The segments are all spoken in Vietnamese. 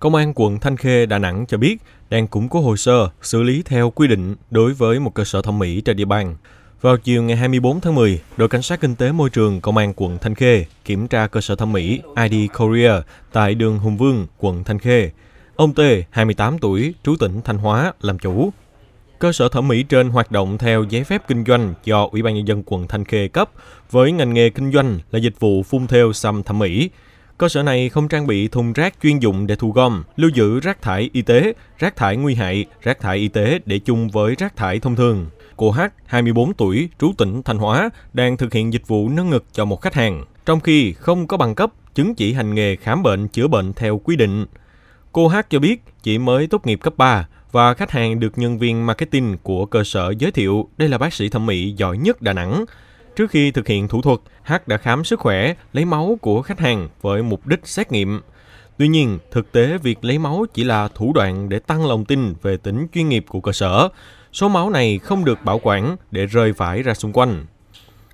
Công an quận Thanh Khê, Đà Nẵng cho biết đang củng cố hồ sơ xử lý theo quy định đối với một cơ sở thẩm mỹ trên địa bàn. Vào chiều ngày 24 tháng 10, đội cảnh sát kinh tế môi trường Công an quận Thanh Khê kiểm tra cơ sở thẩm mỹ ID Korea tại đường Hùng Vương, quận Thanh Khê. Ông T, 28 tuổi, trú tỉnh Thanh Hóa, làm chủ. Cơ sở thẩm mỹ trên hoạt động theo giấy phép kinh doanh do Ủy ban Nhân dân quận Thanh Khê cấp, với ngành nghề kinh doanh là dịch vụ phun thêu xăm thẩm mỹ. Cơ sở này không trang bị thùng rác chuyên dụng để thu gom, lưu giữ rác thải y tế, rác thải nguy hại, rác thải y tế để chung với rác thải thông thường. Cô H, 24 tuổi, trú tỉnh Thanh Hóa, đang thực hiện dịch vụ nâng ngực cho một khách hàng, trong khi không có bằng cấp, chứng chỉ hành nghề khám bệnh, chữa bệnh theo quy định. Cô H cho biết chỉ mới tốt nghiệp cấp 3 và khách hàng được nhân viên marketing của cơ sở giới thiệu đây là bác sĩ thẩm mỹ giỏi nhất Đà Nẵng. Trước khi thực hiện thủ thuật, H đã khám sức khỏe, lấy máu của khách hàng với mục đích xét nghiệm. Tuy nhiên, thực tế việc lấy máu chỉ là thủ đoạn để tăng lòng tin về tính chuyên nghiệp của cơ sở. Số máu này không được bảo quản để rơi vãi ra xung quanh.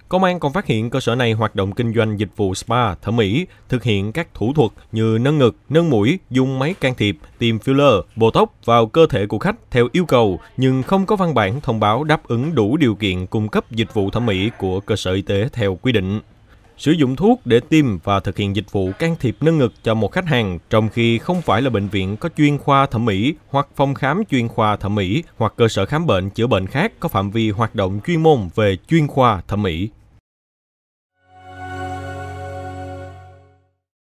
Công an còn phát hiện cơ sở này hoạt động kinh doanh dịch vụ spa, thẩm mỹ, thực hiện các thủ thuật như nâng ngực, nâng mũi, dùng máy can thiệp, tiêm filler, botox vào cơ thể của khách theo yêu cầu, nhưng không có văn bản thông báo đáp ứng đủ điều kiện cung cấp dịch vụ thẩm mỹ của cơ sở y tế theo quy định. Sử dụng thuốc để tiêm và thực hiện dịch vụ can thiệp nâng ngực cho một khách hàng, trong khi không phải là bệnh viện có chuyên khoa thẩm mỹ hoặc phòng khám chuyên khoa thẩm mỹ hoặc cơ sở khám bệnh chữa bệnh khác có phạm vi hoạt động chuyên môn về chuyên khoa thẩm mỹ.